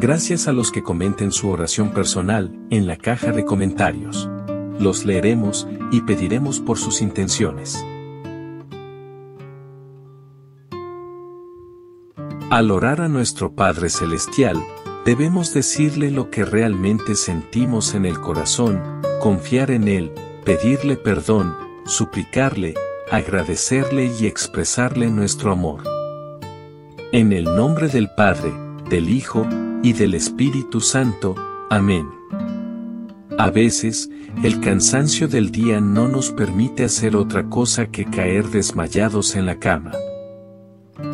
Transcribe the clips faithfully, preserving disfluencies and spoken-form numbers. gracias a los que comenten su oración personal en la caja de comentarios. Los leeremos y pediremos por sus intenciones. Al orar a nuestro Padre Celestial, debemos decirle lo que realmente sentimos en el corazón, confiar en Él, pedirle perdón, suplicarle, agradecerle y expresarle nuestro amor. En el nombre del Padre, del Hijo y del Espíritu Santo. Amén. A veces, el cansancio del día no nos permite hacer otra cosa que caer desmayados en la cama.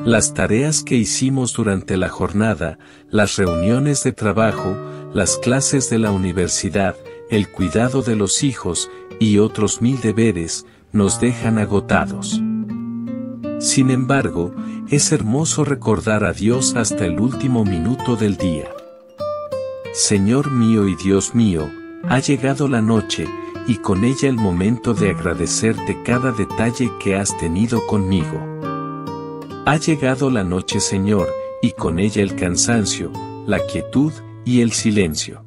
Las tareas que hicimos durante la jornada, las reuniones de trabajo, las clases de la universidad, el cuidado de los hijos y otros mil deberes, nos dejan agotados. Sin embargo, es hermoso recordar a Dios hasta el último minuto del día. Señor mío y Dios mío, ha llegado la noche, y con ella el momento de agradecerte cada detalle que has tenido conmigo. Ha llegado la noche, Señor, y con ella el cansancio, la quietud y el silencio.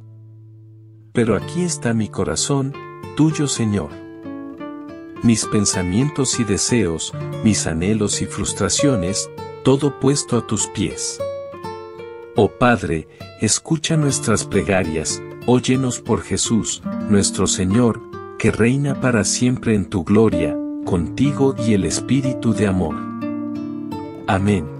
Pero aquí está mi corazón, tuyo, Señor. Mis pensamientos y deseos, mis anhelos y frustraciones, todo puesto a tus pies. Oh Padre, escucha nuestras plegarias. Óyenos por Jesús, nuestro Señor, que reina para siempre en tu gloria, contigo y el Espíritu de amor. Amén.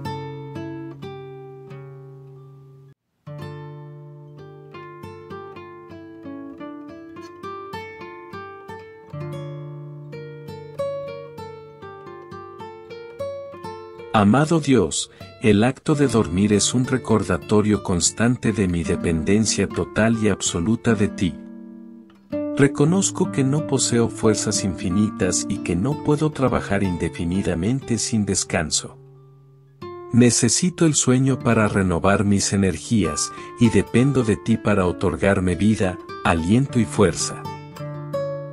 Amado Dios, el acto de dormir es un recordatorio constante de mi dependencia total y absoluta de ti. Reconozco que no poseo fuerzas infinitas y que no puedo trabajar indefinidamente sin descanso. Necesito el sueño para renovar mis energías y dependo de ti para otorgarme vida, aliento y fuerza.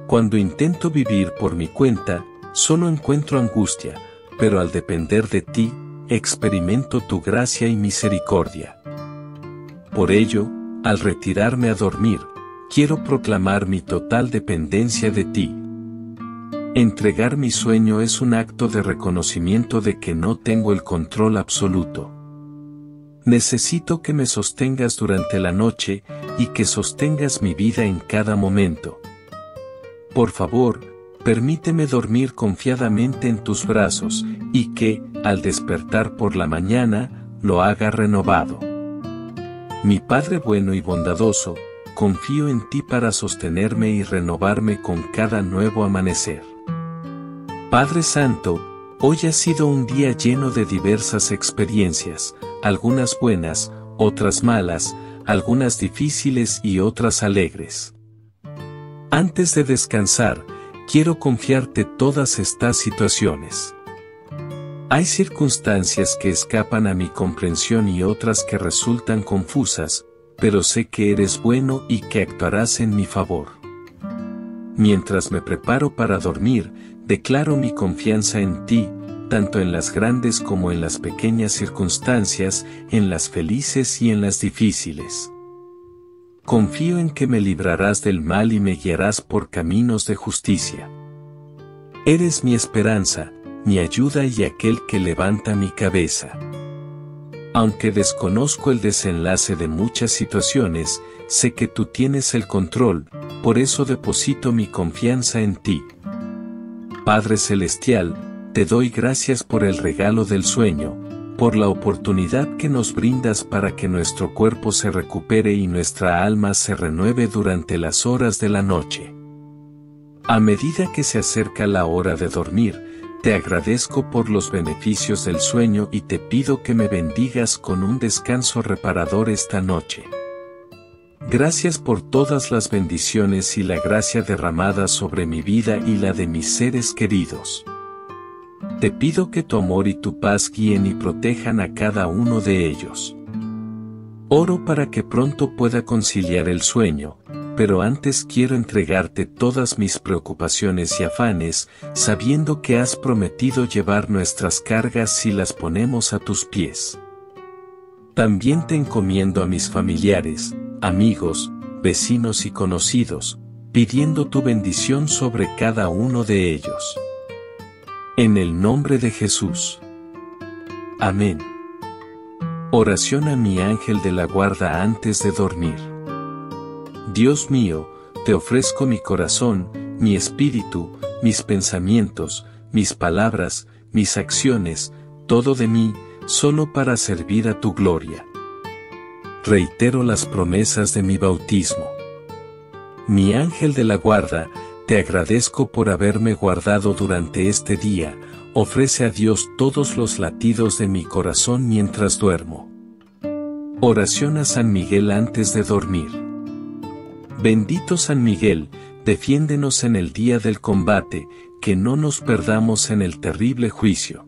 Cuando intento vivir por mi cuenta, solo encuentro angustia, pero al depender de ti, experimento tu gracia y misericordia. Por ello, al retirarme a dormir, quiero proclamar mi total dependencia de ti. Entregar mi sueño es un acto de reconocimiento de que no tengo el control absoluto. Necesito que me sostengas durante la noche y que sostengas mi vida en cada momento. Por favor, permíteme dormir confiadamente en tus brazos y que, al despertar por la mañana, lo haga renovado. Mi Padre bueno y bondadoso, confío en ti para sostenerme y renovarme con cada nuevo amanecer. Padre Santo, hoy ha sido un día lleno de diversas experiencias, algunas buenas, otras malas, algunas difíciles y otras alegres. Antes de descansar, quiero confiarte todas estas situaciones. Hay circunstancias que escapan a mi comprensión y otras que resultan confusas, pero sé que eres bueno y que actuarás en mi favor. Mientras me preparo para dormir, declaro mi confianza en ti, tanto en las grandes como en las pequeñas circunstancias, en las felices y en las difíciles. Confío en que me librarás del mal y me guiarás por caminos de justicia. Eres mi esperanza, mi ayuda y aquel que levanta mi cabeza. Aunque desconozco el desenlace de muchas situaciones, sé que tú tienes el control, por eso deposito mi confianza en ti. Padre Celestial, te doy gracias por el regalo del sueño, por la oportunidad que nos brindas para que nuestro cuerpo se recupere y nuestra alma se renueve durante las horas de la noche. A medida que se acerca la hora de dormir, te agradezco por los beneficios del sueño y te pido que me bendigas con un descanso reparador esta noche. Gracias por todas las bendiciones y la gracia derramada sobre mi vida y la de mis seres queridos. Te pido que tu amor y tu paz guíen y protejan a cada uno de ellos. Oro para que pronto pueda conciliar el sueño, pero antes quiero entregarte todas mis preocupaciones y afanes, sabiendo que has prometido llevar nuestras cargas si las ponemos a tus pies. También te encomiendo a mis familiares, amigos, vecinos y conocidos, pidiendo tu bendición sobre cada uno de ellos. En el nombre de Jesús. Amén. Oración a mi ángel de la guarda antes de dormir. Dios mío, te ofrezco mi corazón, mi espíritu, mis pensamientos, mis palabras, mis acciones, todo de mí, solo para servir a tu gloria. Reitero las promesas de mi bautismo. Mi ángel de la guarda, te agradezco por haberme guardado durante este día. Ofrece a Dios todos los latidos de mi corazón mientras duermo. Oración a San Miguel antes de dormir. Bendito San Miguel, defiéndenos en el día del combate, que no nos perdamos en el terrible juicio.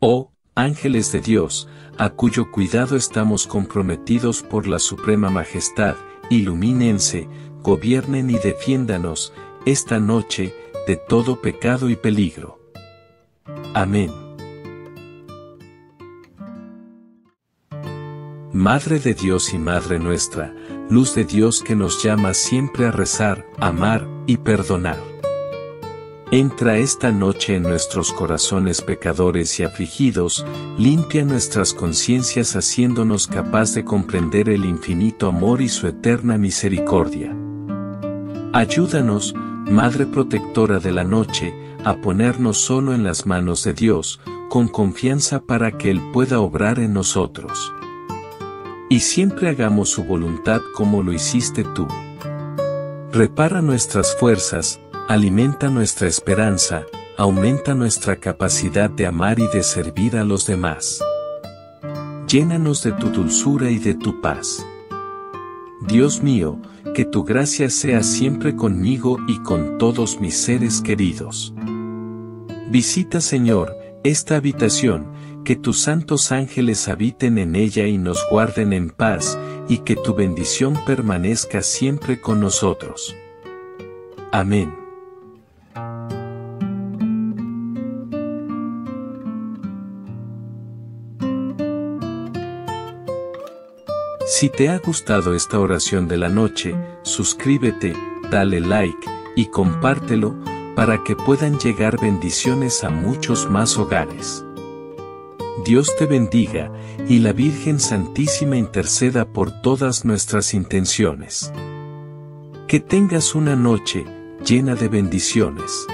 Oh, ángeles de Dios, a cuyo cuidado estamos comprometidos por la suprema majestad, ilumínense, gobiernen y defiéndanos, esta noche, de todo pecado y peligro. Amén. Madre de Dios y Madre nuestra, luz de Dios que nos llama siempre a rezar, amar y perdonar. Entra esta noche en nuestros corazones pecadores y afligidos, limpia nuestras conciencias haciéndonos capaz de comprender el infinito amor y su eterna misericordia. Ayúdanos, Madre protectora de la noche, a ponernos solo en las manos de Dios, con confianza para que Él pueda obrar en nosotros. Y siempre hagamos su voluntad como lo hiciste tú. Repara nuestras fuerzas, alimenta nuestra esperanza, aumenta nuestra capacidad de amar y de servir a los demás. Llénanos de tu dulzura y de tu paz. Dios mío, que tu gracia sea siempre conmigo y con todos mis seres queridos. Visita, Señor, esta habitación, que tus santos ángeles habiten en ella y nos guarden en paz, y que tu bendición permanezca siempre con nosotros. Amén. Si te ha gustado esta oración de la noche, suscríbete, dale like y compártelo para que puedan llegar bendiciones a muchos más hogares. Dios te bendiga y la Virgen Santísima interceda por todas nuestras intenciones. Que tengas una noche llena de bendiciones.